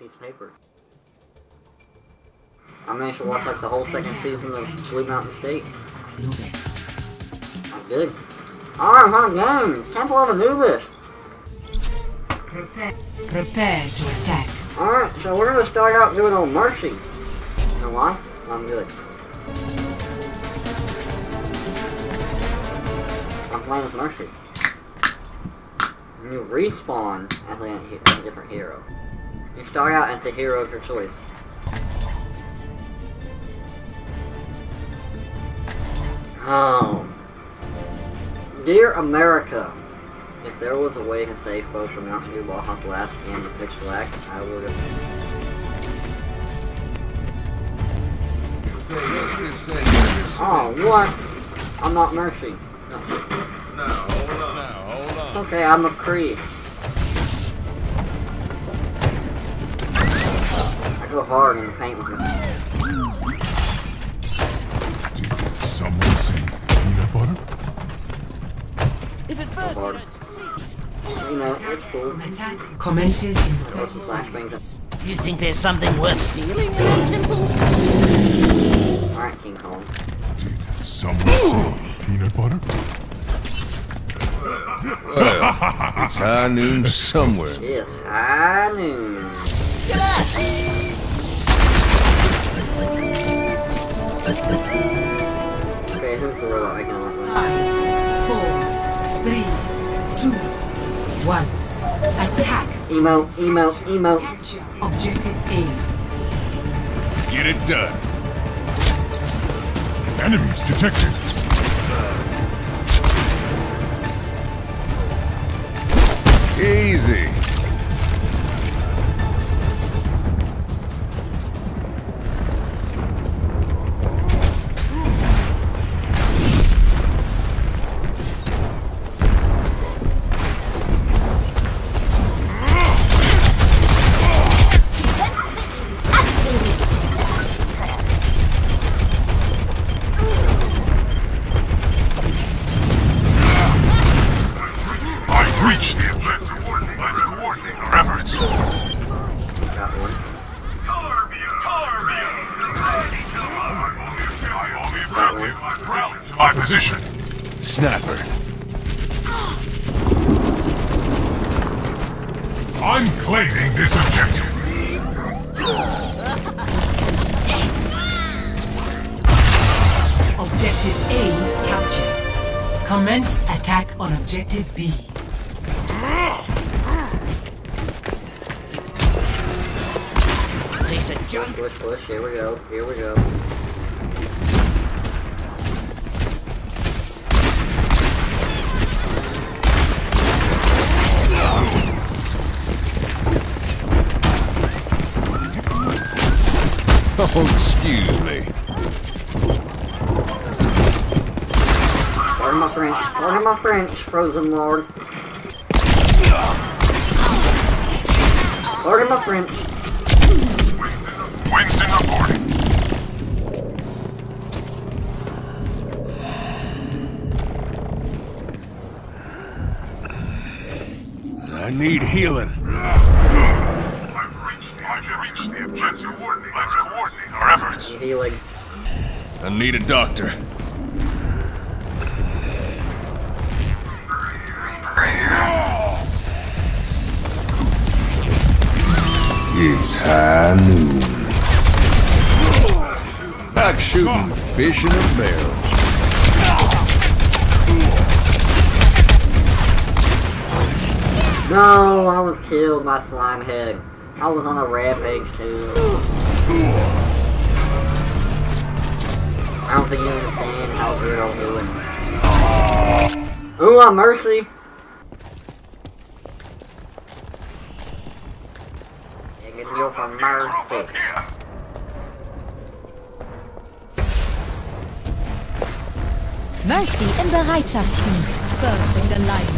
piece of paper. I managed to watch like the whole second season of Blue Mountain State. Anubis. I did. Alright, I'm on a game! Temple of Anubis! Prepare to attack. Alright, so we're gonna start out doing old Mercy. You know why? I'm good. I'm playing with Mercy. When you respawn as a different hero. You start out as the hero of your choice. Oh. Dear America, if there was a way to save both the Mountain Dew Ball Hawk Blast and the Pitch Black, I would have. Oh, what? I'm not Mercy. No. No, hold on. It's okay, I'm a Kree. I go hard in the paint with me. Someone say peanut butter? You know, it's cool. Commences in flashbangs. You think there's something worth stealing in our temple? Alright, King Kong. Did someone say peanut butter? Well, it's high noon somewhere. Yes, high noon. Get up! Okay, who's the robot I can look like? 3, 2, 1, attack! Emote. Objective A. Get it done. Enemies detected. Easy. Commence attack on Objective B. Piece of junk. Push, here we go. Oh, excuse me. Pardon my French, Frozen Lord. Pardon my French. Winston reporting. I need healing. I've reached the objective. Let's coordinate our efforts. Healing. I need a doctor. It's high noon. Back shooting fish in a barrel. No, I was killed by slime head. I was on a rampage too. I don't think you understand how good I'm doing. Ooh, I'm Mercy. For Mercy. Mercy in Bereitschaftsdienst. Birth in the light.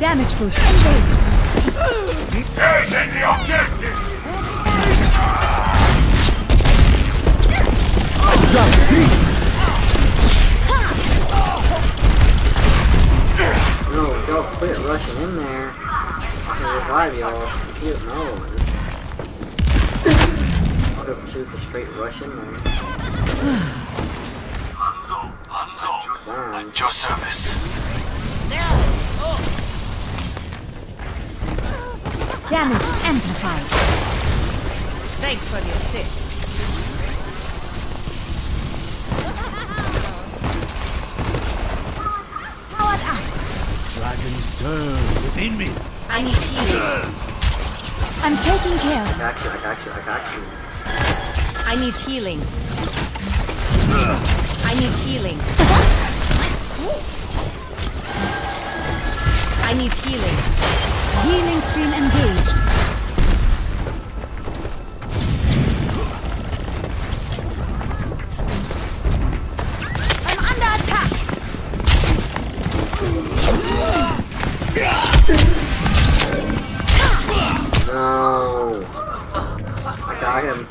Damage boost engaged. Taking the objective! No, don't quit rushing in there. I can revive y'all. You know. I'll go shoot the straight rush in there. Hanzo, Hanzo, at your service. Now! Damage amplified. Thanks for the assist. Powered up. Dragon stirs within me. I need healing. I'm taking care. I got you, I got you, I got you. I need healing. I need healing. I need healing. Healing stream engaged. I'm under attack. No. I got him.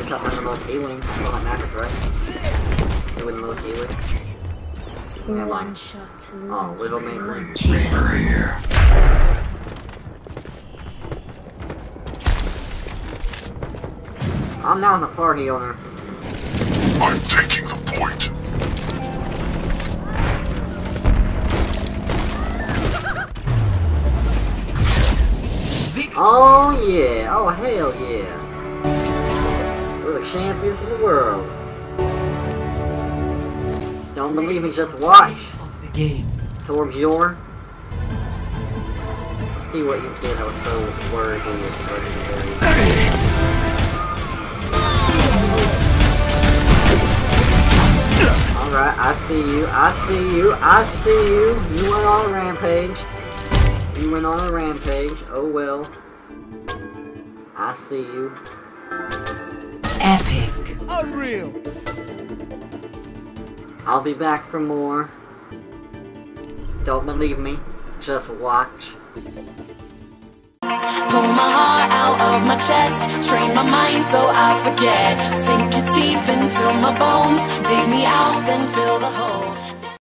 It's not one of the most healing. That's all that matters, right? It wouldn't most healing. One shot to me. Oh, little man. Reaper here. I'm now in the party owner. I'm taking the point. Oh yeah, oh hell yeah. We're the champions of the world. Don't believe me, just watch of the game. Torbjorn. See what you did, I was so worried. Alright, I see you, I see you, I see you. You went on a rampage. You went on a rampage, oh well. I see you. Epic. Unreal. I'll be back for more. Don't believe me, just watch. Pull my heart out of my chest, train my mind so I forget. Sink your teeth into my bones, dig me out, then fill the hole.